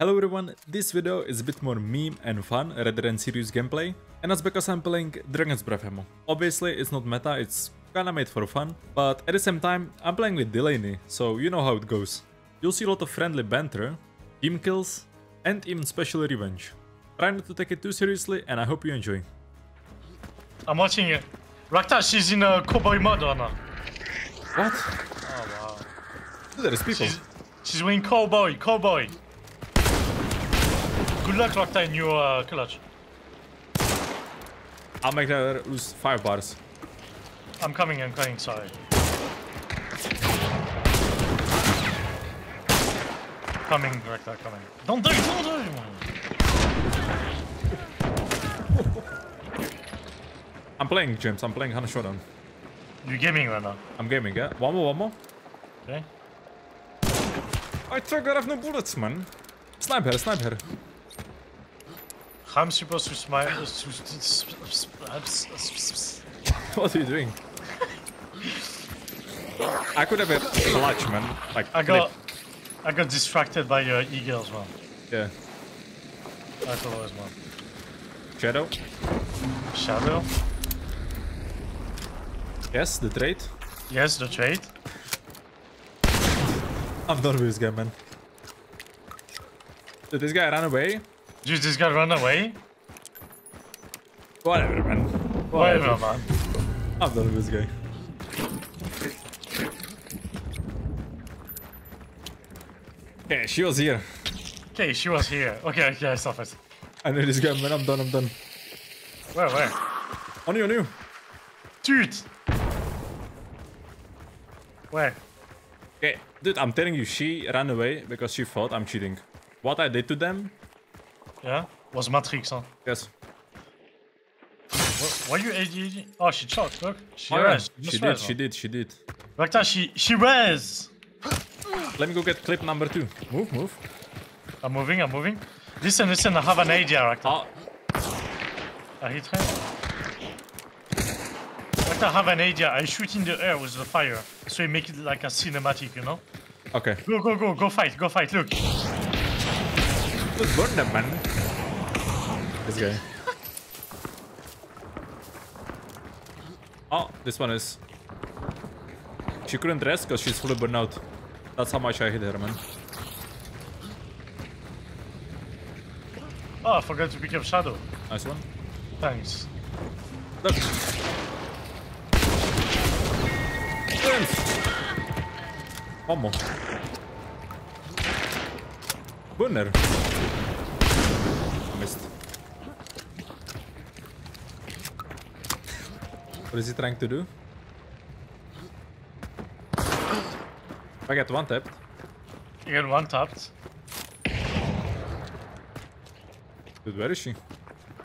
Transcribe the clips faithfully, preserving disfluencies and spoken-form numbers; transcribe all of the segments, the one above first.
Hello everyone, this video is a bit more meme and fun rather than serious gameplay, and that's because I'm playing Dragon's Breath ammo. Obviously it's not meta, it's kinda made for fun, but at the same time I'm playing with Delaney, so you know how it goes. You'll see a lot of friendly banter, team kills, and even special revenge. Try not to take it too seriously and I hope you enjoy. I'm watching it. Raktar, she's in a cowboy mode right now. What? Oh wow. Dude, there's people. She's, she's wearing cowboy, cowboy. Good luck, Raktar, in your uh, clutch. I'll make her lose five bars. I'm coming, I'm coming, sorry. Coming, Raktar, coming. Don't die, don't die, man. I'm playing, James, I'm playing Hunt: Showdown. You're gaming right now? I'm gaming, yeah. One more, one more. Okay. I trigger, I have no bullets, man. Snipe her, snipe her. I'm supposed to smile. What are you doing? I could have a clutch, man. Like I got, flip. I got distracted by your uh, eagles, man. Yeah. That's always, man. Shadow. Shadow. Yes, the trade. Yes, the trade. I'm done with this guy, man. Did this guy run away? Dude, this guy ran away? Whatever, man. Whatever, Whatever man. I'm done with this guy. Okay, she was here. Okay, she was here. Okay, okay, I stop it. I know this guy, man. I'm done, I'm done. Where, where? On you, on you. Dude! Where? Okay, dude, I'm telling you, she ran away because she thought I'm cheating. What I did to them... Yeah, was Matrix, huh? Yes. Why are you A D A D? Oh, she shot, look. She oh, res. Yeah. She, she did, res, she did, she did. Raktar, she, she res! Let me go get clip number two. Move, move. I'm moving, I'm moving. Listen, listen, I have an A D, Raktar. Oh. I hit her. Raktar, I have an A D. I shoot in the air with the fire. So you make it like a cinematic, you know? Okay. Go, go, go, go fight, go fight, look. Let's burn them, man. This guy. Oh, this one is. She couldn't rest because she's fully burned out. That's how much I hit her, man. Oh, I forgot to pick up Shadow. Nice one. Thanks. Look. One more. Burner. What is he trying to do? I get one tapped. You get one tapped. Dude, where is she?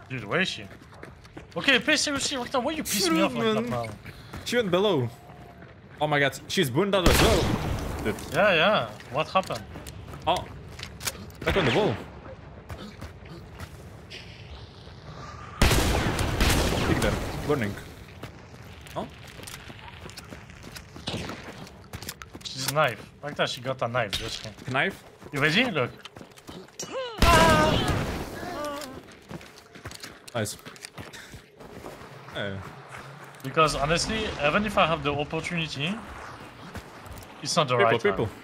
Dude, where is she? Okay, play seriously, Raktar, why you piss me off like that, man? She went below. Oh my god, she's burned out as well. Dude. Yeah, yeah. What happened? Oh. Back on the wall. Kick them. Burning. Oh? She's a knife. Like that, she got a knife just here. Knife? You ready? Look. Nice. Yeah. Because honestly, even if I have the opportunity, it's not the people, right people. Time.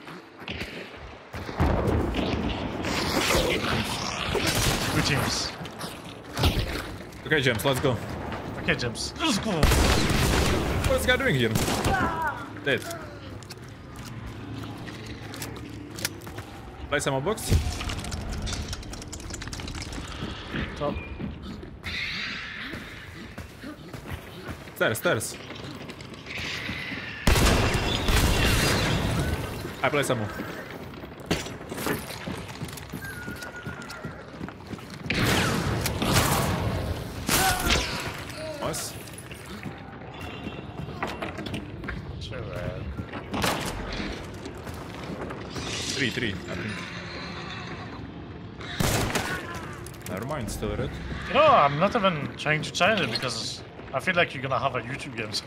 Good teams. Okay, James, let's go. Okay, James, let's go. What's this guy doing here? Dead. Place ammo box. Top. Stairs, stairs. I place ammo. Nice. Three, three, I think. Never mind, still red. You know, I'm not even trying to challenge it because I feel like you're gonna have a YouTube game. So,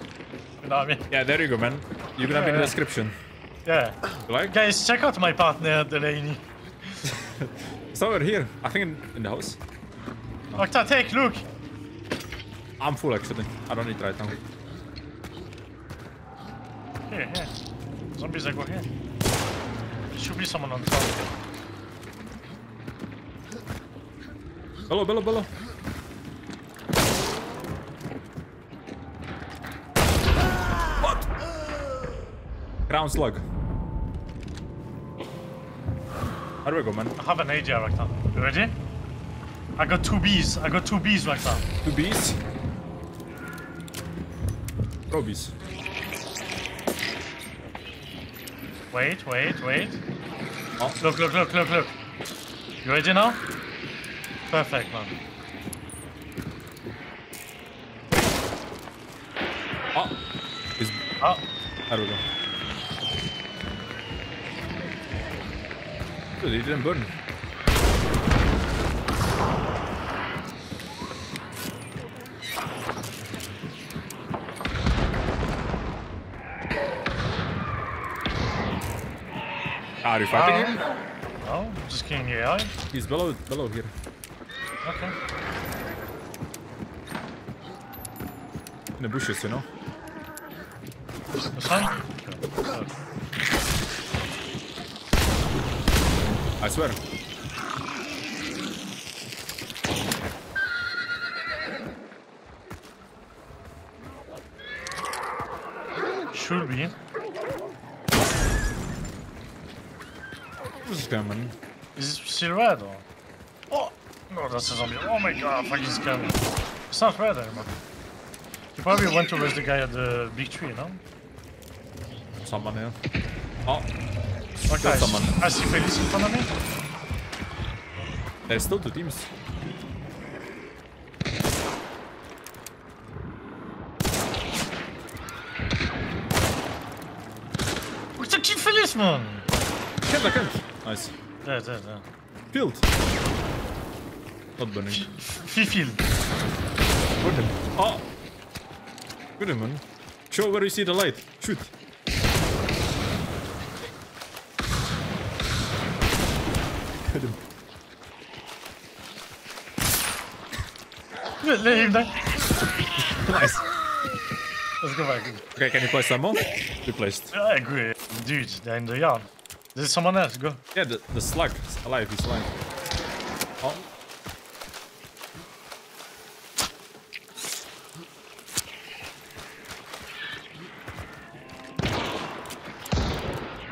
you know what I mean? Yeah, there you go, man. You're gonna yeah, be in the yeah. description. Yeah. You like? Guys, check out my partner, Delaney. somewhere here. I think in, in the house. Raktar, take, look! I'm full actually. I don't need right now. Here, here. Zombies are going here. There should be someone on top. Below, below, below. What? Ground slug. How do we go, man? I have an idea right now. You ready? I got two bees. I got two bees right now. Two bees? Pro bees. Wait, wait, wait. Oh. Look, look, look, look, look. You ready now? Perfect, man. Oh. It's... Oh. There we go. Dude, he didn't burn. Are you fighting um, him? No, just getting A I. He's below, below here. Okay. In the bushes, you know? This one? I swear. Should be. Who's coming? Is it still red or? Oh! No, that's a zombie. Oh my god, fuck, he's coming. It's not red anymore. You probably went to raise the guy at the big tree, no? Someone here. Oh! Okay, I see, I see Felix in front of me. There's still two teams. What's the kid Felix, man? Killed, I killed. Nice. There, there, there. Field. Not burning. Field. Good him. Oh! Good him, man. Show where you see the light. Shoot. Let him die. Nice. Let's go back. Okay, can you place some more? Replaced. I agree. Dude, they're in the yard. There's someone else, go. Yeah, the, the slug is alive, he's alive. Oh.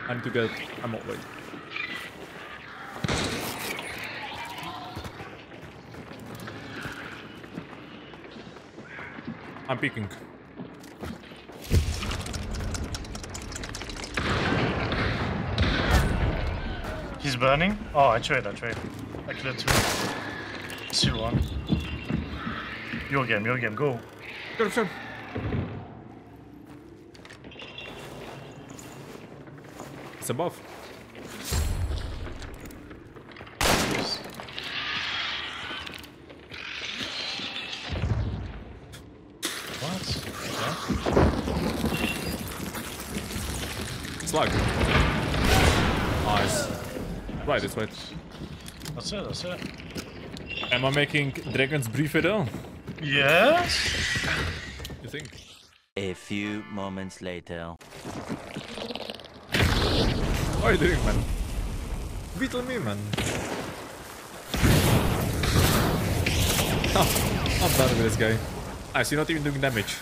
I need to get ammo, wait. I'm peeking. He's burning. Oh, I trade, I trade. I killed two. Still one. Your game, your game, go. Go, go. It's above. Slug. Nice. Right, this way. That's it, that's it. Am I making Dragon's Breath at all? Yes. You think? A few moments later. What are you doing, man? Beetle me, man. Oh, I'm done with this guy. Nice, you're not even doing damage.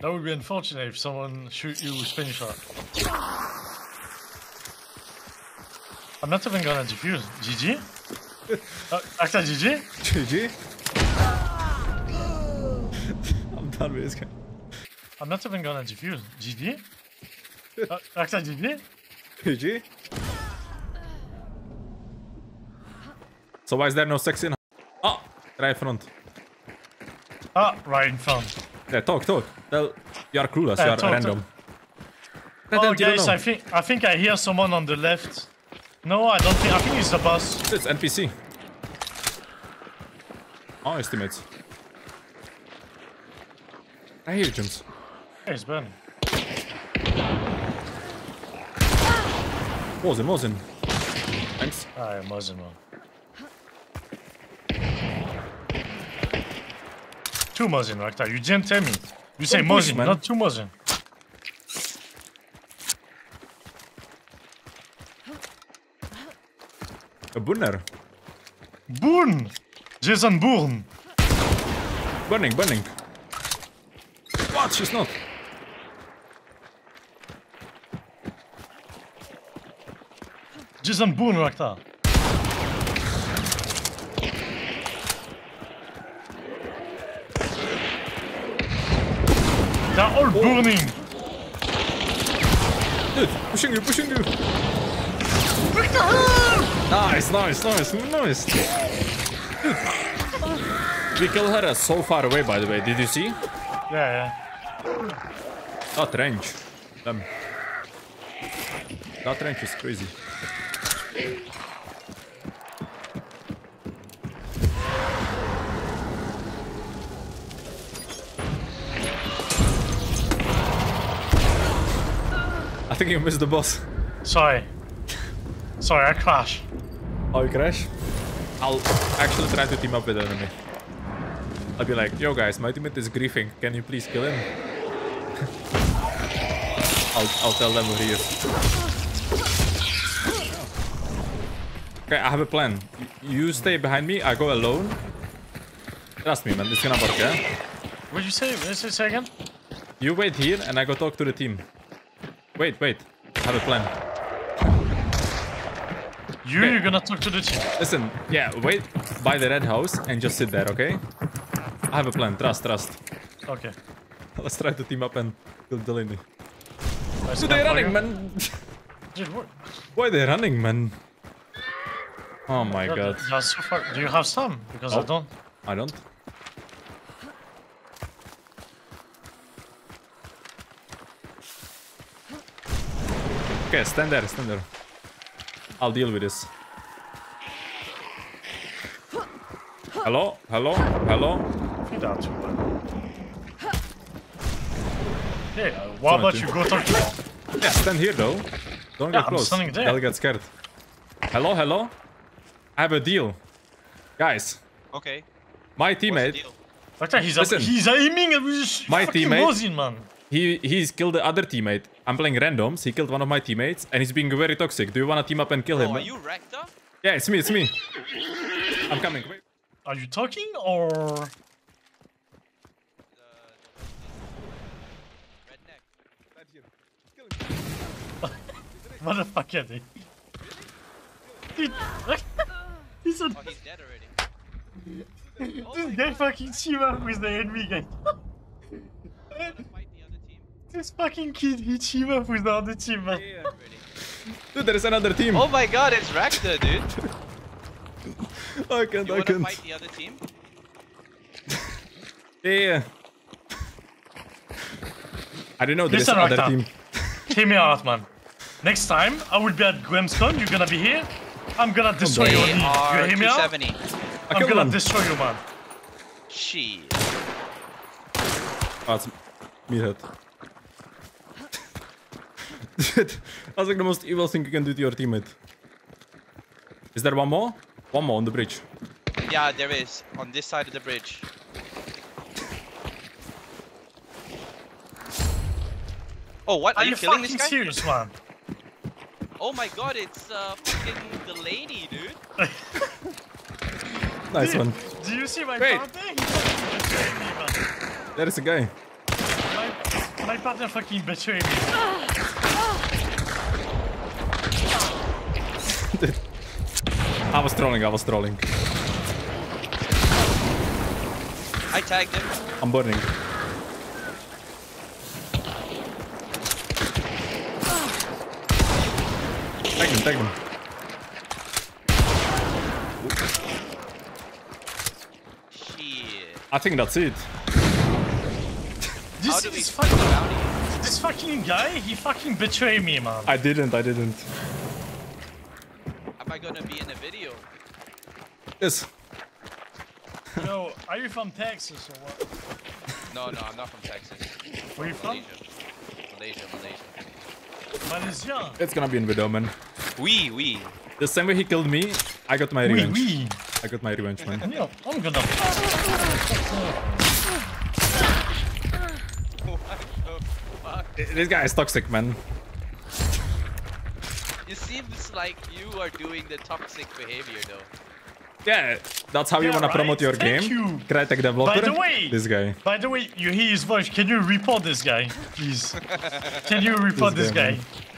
That would be unfortunate if someone shoot you with spin shot. I'm not even gonna defuse. G G? uh, Raktar, G G? G G? I'm done with this guy. I'm not even gonna defuse. G G? uh, Raktar, G G? G G? So why is there no sex in? Ah! Right in front. Ah, right in front. Yeah, talk, talk. Tell, you are clueless, uh, you are talk, random. Talk. Oh, guys, I think, I think I hear someone on the left. No, I don't think, I think it's the boss. It's N P C. Oh, his teammates. I hear jumps. Yeah, it's burning. Mosin, Mosin. Thanks. Alright, Mosin. Two Mosin, Raktar. You didn't tell me. You say Mosin, not two Mosin. A burner. Burn! Jason, burn! Burning, burning. What? She's not. Jason, burn, Raktar. They're all oh. burning. Dude, pushing you, pushing you. Raktar! Nice, nice, nice, nice. We killed her so far away, by the way. Did you see? Yeah, yeah. That range. Damn. That range is crazy. I think you missed the boss. Sorry. Sorry, I crashed. Oh, you crashed? I'll actually try to team up with the enemy. I'll be like, yo guys, my teammate is griefing. Can you please kill him? I'll, I'll tell them where he is. Okay, I have a plan. You stay behind me, I go alone. Trust me, man, it's gonna work, yeah? What did you say? What did you say again? You wait here and I go talk to the team. Wait, wait. I have a plan. You, okay. You're gonna talk to the team. Listen, yeah, wait by the red house and just sit there, okay? I have a plan, trust, trust. Okay. Let's try to team up and kill Delaney. So they're running, you? Man! Dude, what? Why are they running, man? Oh my yeah, god. Yeah, so far. Do you have some? Because oh. I don't. I don't. Okay, stand there, stand there. I'll deal with this. Hello? Hello? Hello? Hey, uh, why about you go talk to them? Yeah, stand here though. Don't yeah, get close. They'll get scared. Hello? Hello? I have a deal. Guys. Okay. My teammate... What's the deal? He's, listen, a, he's aiming at this my teammate, Mosin, man. He, he's killed the other teammate. I'm playing randoms. He killed one of my teammates and he's being very toxic. Do you want to team up and kill oh, him? Are you Raktar? Yeah, it's me, it's me. I'm coming. Wait. Are you talking or... The, the, the redneck. Right here. Kill him. Motherfucker, dude. Dude, he's a... Oh, he's dead already. Oh, dude, they fucking team up with the enemy guy. This fucking kid, he team up with the other team, man. Yeah, dude, there is another team. Oh my god, it's Raktar, dude. I can't, you I can't. Fight the other team? Yeah. I don't know, there Listen, is another Raktar. Team. Hear me out, man. Next time, I will be at Gwemstone, you're gonna be here. I'm gonna destroy they you. You hear me out? I'm gonna one. destroy you, man. Shit. Oh, it's me hurt. Dude, that's like the most evil thing you can do to your teammate. Is there one more? One more on the bridge. Yeah, there is. On this side of the bridge. Oh, what? Are, Are you, you killing fucking this guy? Serious, man? Oh my god, it's uh, fucking the lady, dude. Nice one. Do you see my partner? There is a guy. My, my partner fucking betrayed me. I was trolling, I was trolling. I tagged him. I'm burning. Tag him, tag him. Shit. I think that's it. This is fucking bounty. This fucking guy, he fucking betrayed me, man. I didn't, I didn't. Am I gonna be in the video? Yes. Yo, are you from Texas or what? No, no, I'm not from Texas. Where are you from? Malaysia, Malaysia. Malaysia. Malaysia. It's gonna be in video, man. We, oui, we. Oui. The same way he killed me, I got my revenge. Oui, oui. I got my revenge, man. No, I'm gonna... This guy is toxic, man. It seems like you are doing the toxic behavior, though. Yeah, that's how yeah, you wanna right? promote your Thank game. You. Crytek developer. By the way, this guy. By the way, you hear his voice. Can you report this guy, please? Can you report this, this guy? guy?